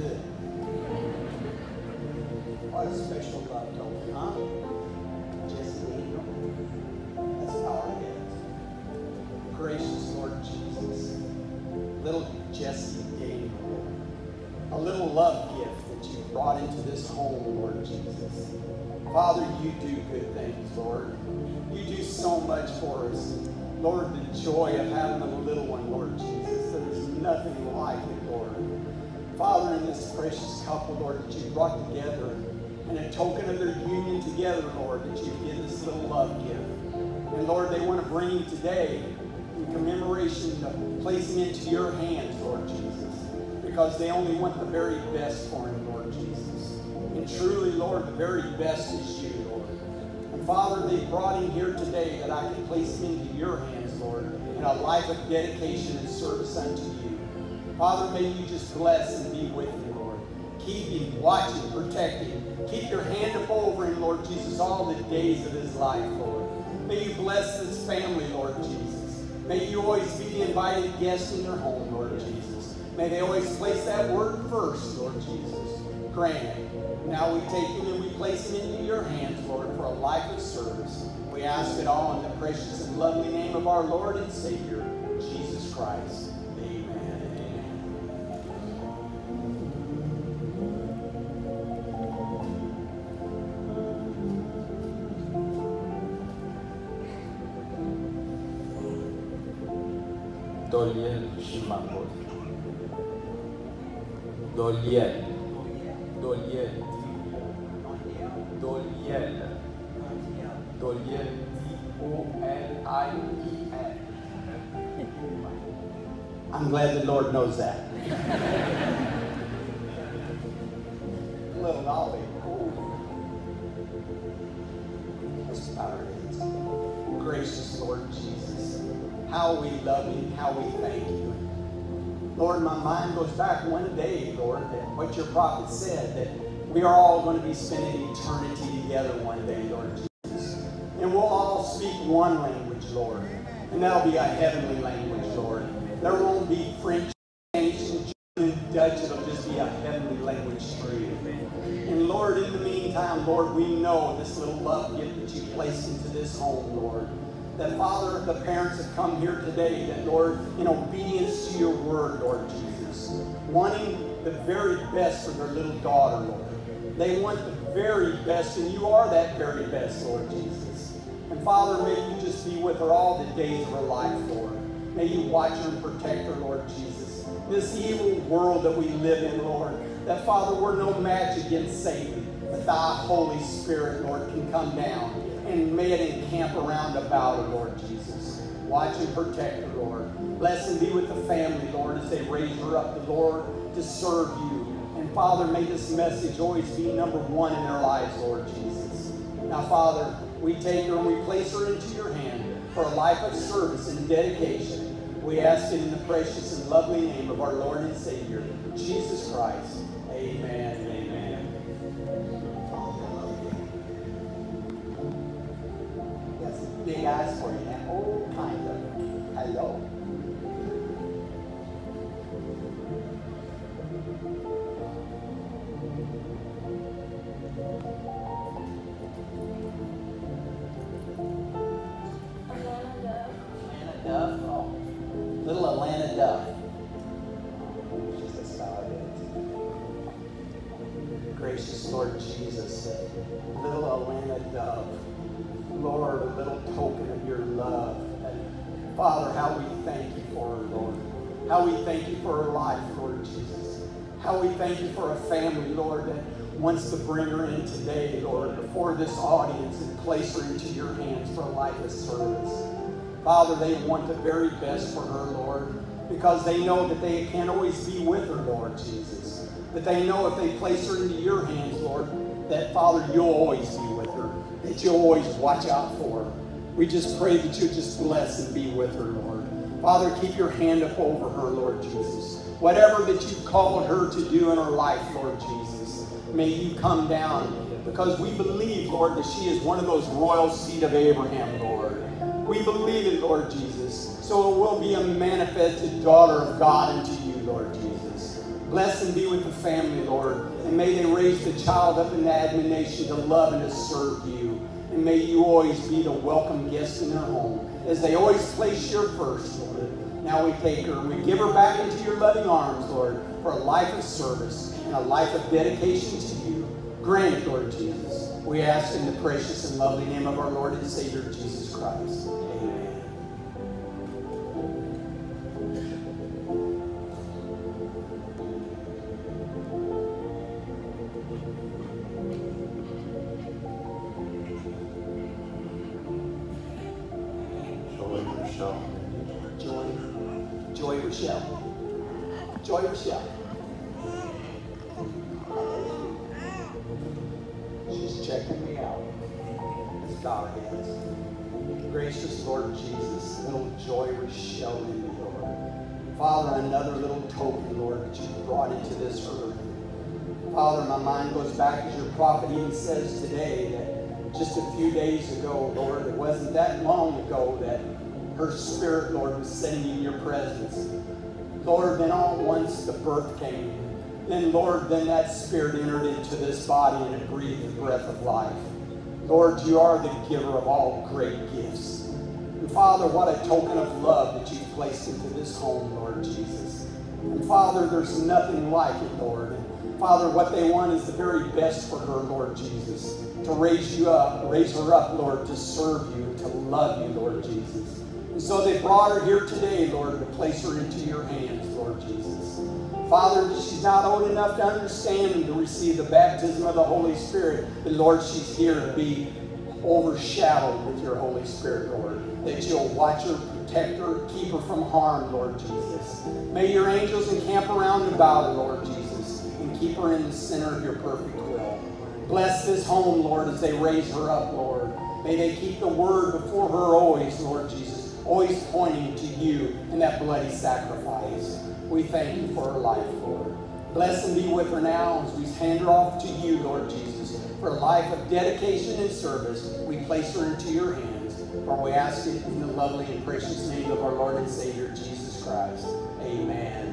good. What a special God told me, huh? Jesse Daniel. That's power in it. Gracious Lord Jesus. Little Jesse Daniel. A little love gift that you brought into this home, Lord Jesus. Father, you do good things, Lord. You do so much for us. Lord, the joy of having a little one, Lord Jesus. There's nothing like it, Lord. Father, in this precious couple, Lord, that you brought together, and a token of their union together, Lord, that you give this little love gift. And Lord, they want to bring you today in commemoration of placing it to your hands, Lord Jesus, because they only want the very best for him, Lord Jesus. And truly, Lord, the very best is you, Lord. And Father, they brought him here today that I can place him into your hands, Lord, in a life of dedication and service unto you. Father, may you just bless and be with him, Lord. Keep him, watch him, protect him. Keep your hand up over him, Lord Jesus, all the days of his life, Lord. May you bless this family, Lord Jesus. May you always be the invited guest in their home, Lord Jesus. May they always place that word first, Lord Jesus. Grant it. Now we take him and we place him into your hands, Lord, for a life of service. We ask it all in the precious and lovely name of our Lord and Savior, Jesus Christ. Amen. Doliel, D-O-L-I-E-L. I'm glad the Lord knows that. Little Ollie. That's power it is. Gracious Lord Jesus, how we love you, how we thank you. Lord, my mind goes back one day, Lord, that what your prophet said, that we are all going to be spending eternity together one day, Lord Jesus. And we'll all speak one language, Lord. And that'll be a heavenly language, Lord. There won't be French, Spanish, German, Dutch. It'll just be a heavenly language stream. And Lord, in the meantime, Lord, we know this little love gift that you placed into this home, Lord. That, Father, the parents have come here today, that, Lord, in obedience to your word, Lord Jesus, wanting the very best for their little daughter, Lord. They want the very best, and you are that very best, Lord Jesus. And, Father, may you just be with her all the days of her life, Lord. May you watch her and protect her, Lord Jesus. This evil world that we live in, Lord, that, Father, we're no match against Satan, but thy Holy Spirit, Lord, can come down. And may it encamp around about her, Lord Jesus. Watch and protect her, Lord. Bless and be with the family, Lord, as they raise her up, the Lord, to serve you. And, Father, may this message always be number one in their lives, Lord Jesus. Now, Father, we take her and we place her into your hand for a life of service and dedication. We ask it in the precious and lovely name of our Lord and Savior, Jesus Christ. Amen. Big eyes for you now. Oh, kind of. Hello. Atlanta dove. Oh. Little Atlanta dove. She's a solid. Gracious Lord Jesus. Little Atlanta dove. Lord, a little token of your love. And Father, how we thank you for her, Lord. How we thank you for her life, Lord Jesus. How we thank you for a family, Lord, that wants to bring her in today, Lord, before this audience and place her into your hands for a life of service. Father, they want the very best for her, Lord, because they know that they can't always be with her, Lord Jesus. But they know if they place her into your hands, Lord, that, Father, you'll always be with her. That you'll always watch out for. We just pray that you just bless and be with her, Lord. Father, keep your hand up over her, Lord Jesus. Whatever that you've called her to do in her life, Lord Jesus, may you come down. Because we believe, Lord, that she is one of those royal seed of Abraham, Lord. We believe it, Lord Jesus. So it will be a manifested daughter of God unto you, Lord Jesus. Bless and be with the family, Lord. And may they raise the child up in the admonition to love and to serve you. And may you always be the welcome guest in their home, as they always place you first, Lord. Now we take her and we give her back into your loving arms, Lord, for a life of service and a life of dedication to you. Grant it, Lord Jesus. We ask in the precious and lovely name of our Lord and Savior, Jesus Christ. Amen. Joy Rochelle. She's checking me out, as God is. Gracious Lord Jesus, little Joy Rochelle in me, Lord. Father, another little token, Lord, that you brought into this earth. Father, my mind goes back as your prophet even says today, that just a few days ago, Lord, it wasn't that long ago that her spirit, Lord, was sending in your presence. Lord, then all at once the birth came. Then, Lord, then that spirit entered into this body and it breathed the breath of life. Lord, you are the giver of all great gifts. And Father, what a token of love that you've placed into this home, Lord Jesus. And Father, there's nothing like it, Lord. And Father, what they want is the very best for her, Lord Jesus. To raise you up, raise her up, Lord, to serve you, to love you, Lord Jesus. And so they brought her here today, Lord, to place her into your hands, Lord Jesus. Father, she's not old enough to understand and to receive the baptism of the Holy Spirit. But, Lord, she's here to be overshadowed with your Holy Spirit, Lord, that you'll watch her, protect her, keep her from harm, Lord Jesus. May your angels encamp around and about her, Lord Jesus, and keep her in the center of your perfect will. Bless this home, Lord, as they raise her up, Lord. May they keep the word before her always, Lord Jesus, always pointing to you in that bloody sacrifice. We thank you for her life, Lord. Bless and be with her now as we hand her off to you, Lord Jesus, for a life of dedication and service. We place her into your hands, for we ask it in the lovely and precious name of our Lord and Savior, Jesus Christ. Amen.